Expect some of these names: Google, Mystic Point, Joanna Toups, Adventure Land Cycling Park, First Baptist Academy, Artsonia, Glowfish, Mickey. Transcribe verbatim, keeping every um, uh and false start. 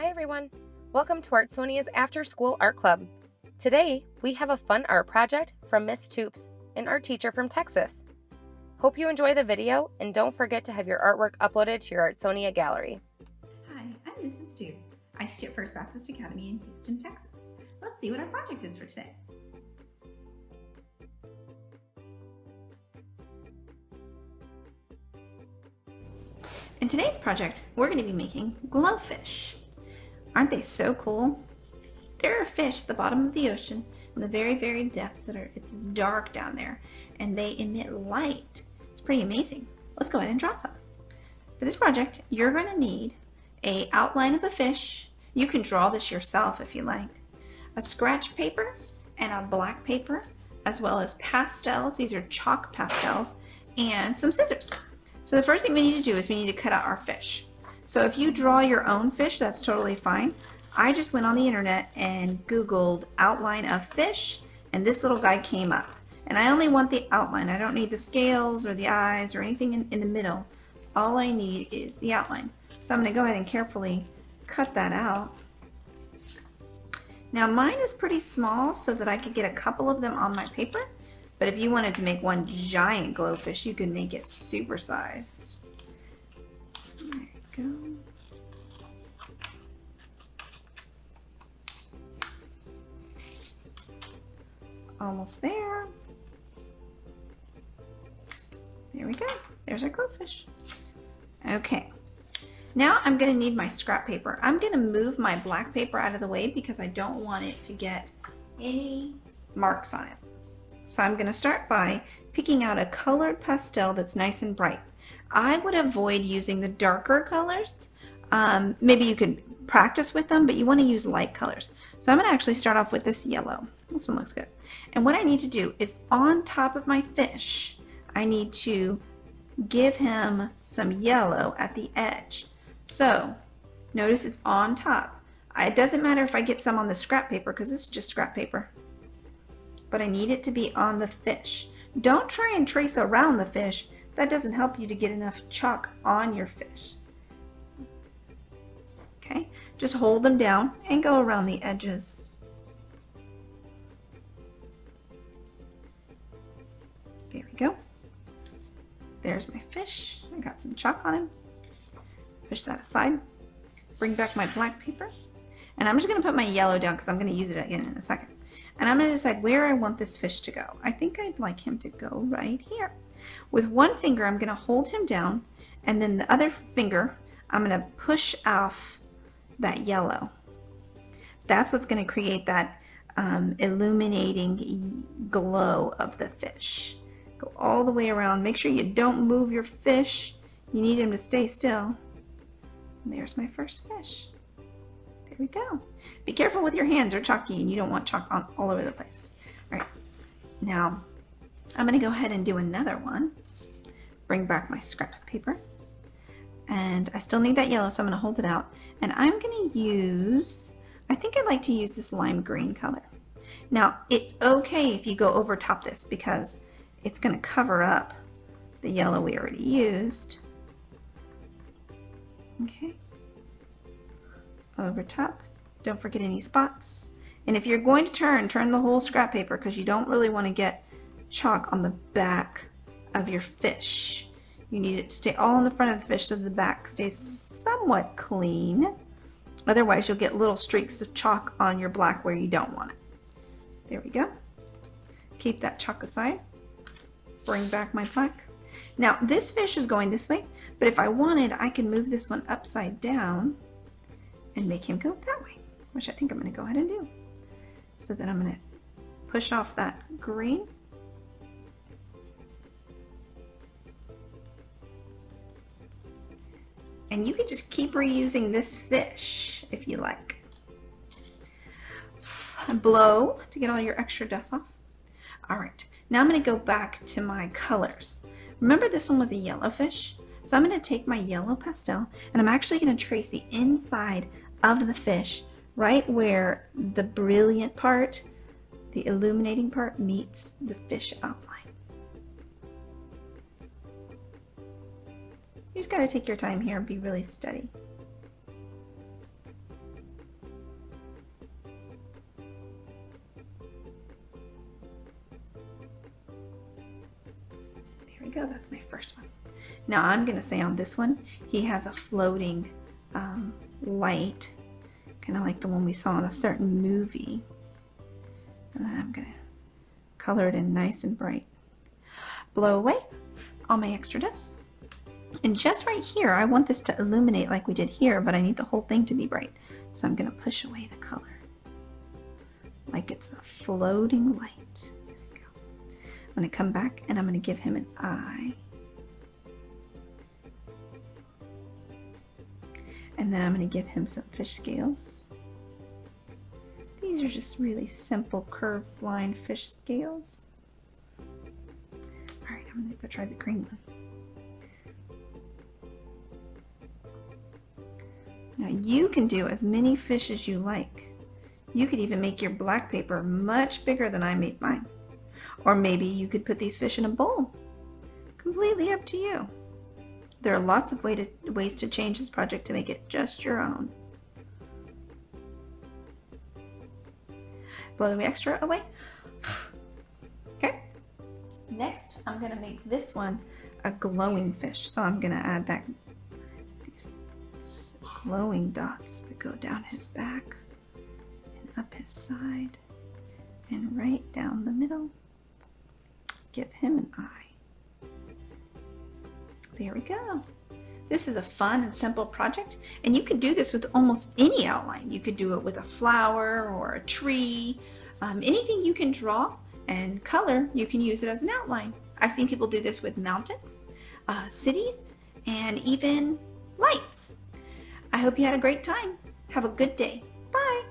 Hi everyone! Welcome to Artsonia's After School Art Club. Today we have a fun art project from Miss Toups, an art teacher from Texas. Hope you enjoy the video and don't forget to have your artwork uploaded to your Artsonia gallery. Hi, I'm Missus Toups. I teach at First Baptist Academy in Houston, Texas. Let's see what our project is for today. In today's project, we're going to be making glowfish. Aren't they so cool? There are fish at the bottom of the ocean in the very, very depths that are, it's dark down there, and they emit light. It's pretty amazing. Let's go ahead and draw some. For this project, you're going to need an outline of a fish. You can draw this yourself if you like. A scratch paper and a black paper, as well as pastels. These are chalk pastels, and some scissors. So the first thing we need to do is we need to cut out our fish. So if you draw your own fish, that's totally fine. I just went on the internet and Googled outline of fish, and this little guy came up. And I only want the outline. I don't need the scales or the eyes or anything in, in the middle. All I need is the outline. So I'm going to go ahead and carefully cut that out. Now mine is pretty small so that I could get a couple of them on my paper. But if you wanted to make one giant glowfish, you could make it supersized. There we go. Almost there. There we go. There's our glowfish. Okay. Now I'm going to need my scrap paper. I'm going to move my black paper out of the way because I don't want it to get any marks on it. So I'm going to start by picking out a colored pastel that's nice and bright. I would avoid using the darker colors. Um, maybe you could practice with them, but you want to use light colors. So I'm going to actually start off with this yellow. This one looks good. And what I need to do is on top of my fish, I need to give him some yellow at the edge. So notice it's on top. It doesn't matter if I get some on the scrap paper because this is just scrap paper. But I need it to be on the fish. Don't try and trace around the fish. That doesn't help you to get enough chalk on your fish. Okay, just hold them down and go around the edges. There we go. There's my fish. I got some chalk on him. Push that aside. Bring back my black paper. And I'm just going to put my yellow down because I'm going to use it again in a second. And I'm going to decide where I want this fish to go. I think I'd like him to go right here. With one finger, I'm going to hold him down, and then the other finger, I'm going to push off that yellow. That's what's going to create that um, illuminating glow of the fish. Go all the way around. Make sure you don't move your fish. You need him to stay still. And there's my first fish. We go. Be careful with your hands, they're chalky and you don't want chalk on all over the place. All right, now I'm going to go ahead and do another one. Bring back my scrap paper, and I still need that yellow, so I'm going to hold it out, and I'm going to use, I think I'd like to use this lime green color. Now it's okay if you go over top this because it's going to cover up the yellow we already used. Okay. Over top. Don't forget any spots. And if you're going to turn, turn the whole scrap paper because you don't really want to get chalk on the back of your fish. You need it to stay all in the front of the fish so the back stays somewhat clean. Otherwise you'll get little streaks of chalk on your black where you don't want it. There we go. Keep that chalk aside. Bring back my black. Now this fish is going this way, but if I wanted, I can move this one upside down and make him go that way, which I think I'm going to go ahead and do. So then I'm going to push off that green. And you can just keep reusing this fish if you like. Blow to get all your extra dust off. All right, now I'm going to go back to my colors. Remember this one was a yellow fish? So I'm going to take my yellow pastel and I'm actually going to trace the inside of the fish right where the brilliant part, the illuminating part, meets the fish outline. You just got to take your time here and be really steady. we go. That's my first one. Now I'm going to say on this one, he has a floating um, light, kind of like the one we saw in a certain movie. And then I'm going to color it in nice and bright. Blow away all my extra dust. And just right here, I want this to illuminate like we did here, but I need the whole thing to be bright. So I'm going to push away the color like it's a floating light. There we go. I'm going to come back and I'm going to give him an eye. And then I'm going to give him some fish scales. These are just really simple curved line fish scales. All right, I'm going to go try the green one. Now you can do as many fish as you like. You could even make your black paper much bigger than I made mine. Or maybe you could put these fish in a bowl. Completely up to you. There are lots of way to, ways to change this project to make it just your own. Blow the extra away. Okay. Next, I'm going to make this one a glowing fish. So I'm going to add that these glowing dots that go down his back and up his side and right down the middle. Give him an eye. There we go. This is a fun and simple project, and you could do this with almost any outline. You could do it with a flower or a tree. Um, anything you can draw and color, you can use it as an outline. I've seen people do this with mountains, uh, cities, and even lights. I hope you had a great time. Have a good day. Bye.